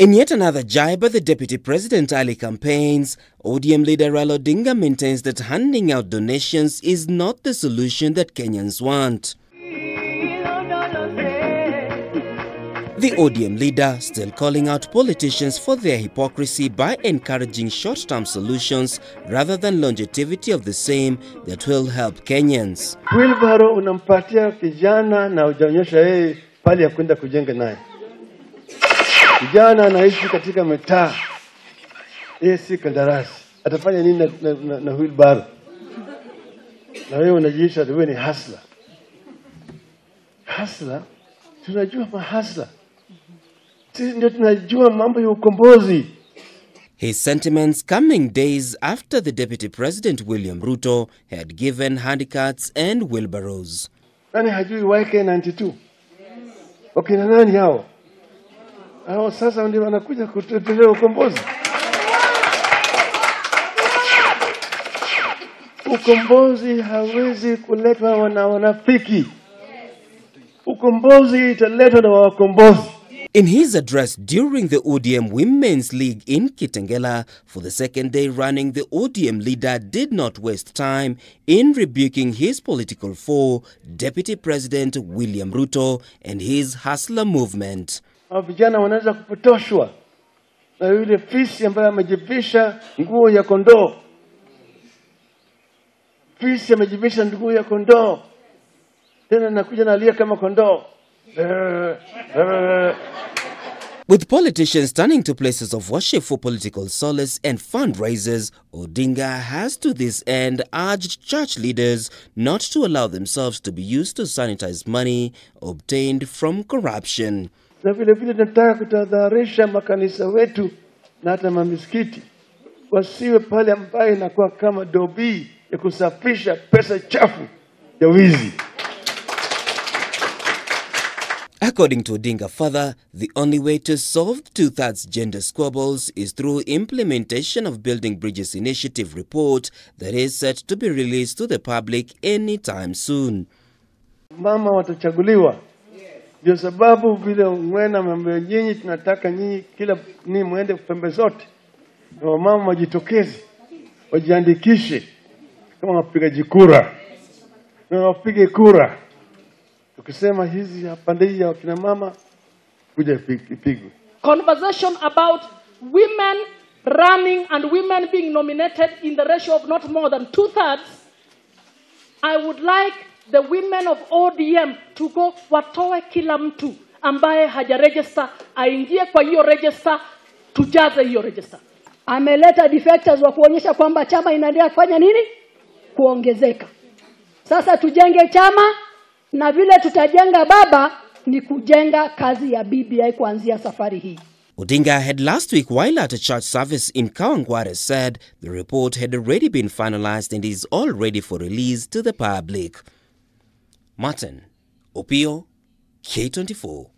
In yet another jibe at the Deputy President Ali campaigns, ODM leader Raila Odinga maintains that handing out donations is not the solution that Kenyans want. The ODM leader still calling out politicians for their hypocrisy by encouraging short-term solutions rather than longevity of the same that will help Kenyans. Wilbaro unampatia kijana na ujaonyesha yeye pale ya kwenda kujenga naye. Kijana anaishi katika mitaa. Yeye si kandarasi. Atafanya nini na wheelbarrow? Na wewe unajiisha wewe ni hustler. Hustler? Tunajua mahasla. Ndio tunajua mambo ya ukombozi. His sentiments coming days after the Deputy President William Ruto had given handcarts and wheelbarrows. Nani hajui YK92? Okay, na nani hao? Hao sasa ndio wanakuja kutetea ukombozi. Ukombozi hawezi kuletwa na wanafiki. In his address during the ODM Women's League in Kitengela for the second day running, the ODM leader did not waste time in rebuking his political foe, Deputy President William Ruto, and his hustler movement. Vijana wanaweza kupotoshwa na yule fisi ambaye amejivisha nguo ya kondoo. Fisi amejivisha nguo ya kondoo. With politicians turning to places of worship for political solace and fundraisers, Odinga has to this end urged church leaders not to allow themselves to be used to sanitize money obtained from corruption. Na vile vile nataka kutadharisha makanisa wetu na hata mamiskiti wasiwe pale ambaye inakuwa kama dobi ya kusafisha pesa chafu ya wizi. According to Odinga further, the only way to solve two-thirds gender squabbles is through implementation of Building Bridges Initiative report that is set to be released to the public anytime soon. Mama watachaguliwa. Ndio sababu vile mwena mambo nyinyi tunataka nyinyi kila ni muende pembe zote. Na mama wajitokeze, wajiandikishe kama wapigaji kura. Na wapige kura. Conversation about women running and women being nominated in the ratio of not more than two-thirds. I would like the women of ODM to go watoe kila mtu ambaye hajaregister aingie kwa hiyo register tujaze hiyo register. Ameleta defectors wa kuonyesha kwamba chama inaendelea kufanya nini? Kuongezeka. Sasa tujenge chama. Na vile tutajenga baba ni kujenga kazi ya BBI kuanzia safari hii. Odinga had last week while at a church service in Kawangware said the report had already been finalized and is all ready for release to the public. Martin Opio, K24.